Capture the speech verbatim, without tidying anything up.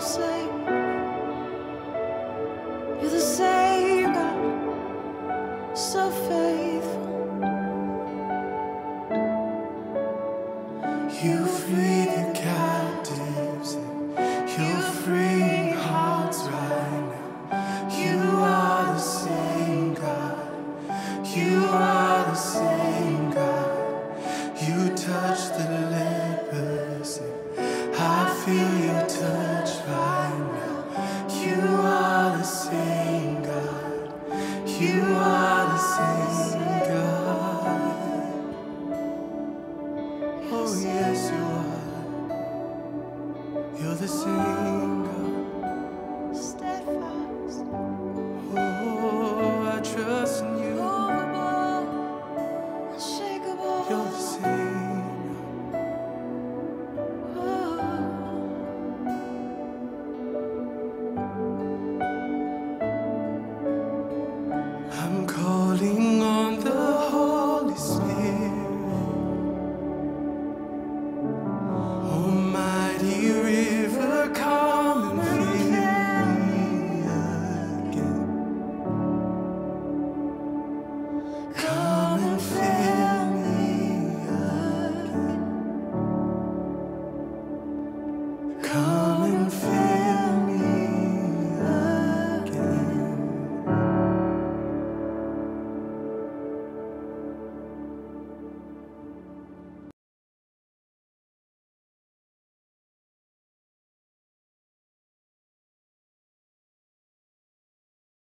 the same. You're the same God, so faithful. You free the captives, you're freeing hearts right now. You are the same God, you are the same God. You touch the lepers, I feel your touch right now. You are the same God, you are the same God. Oh yes, you are. You're the same.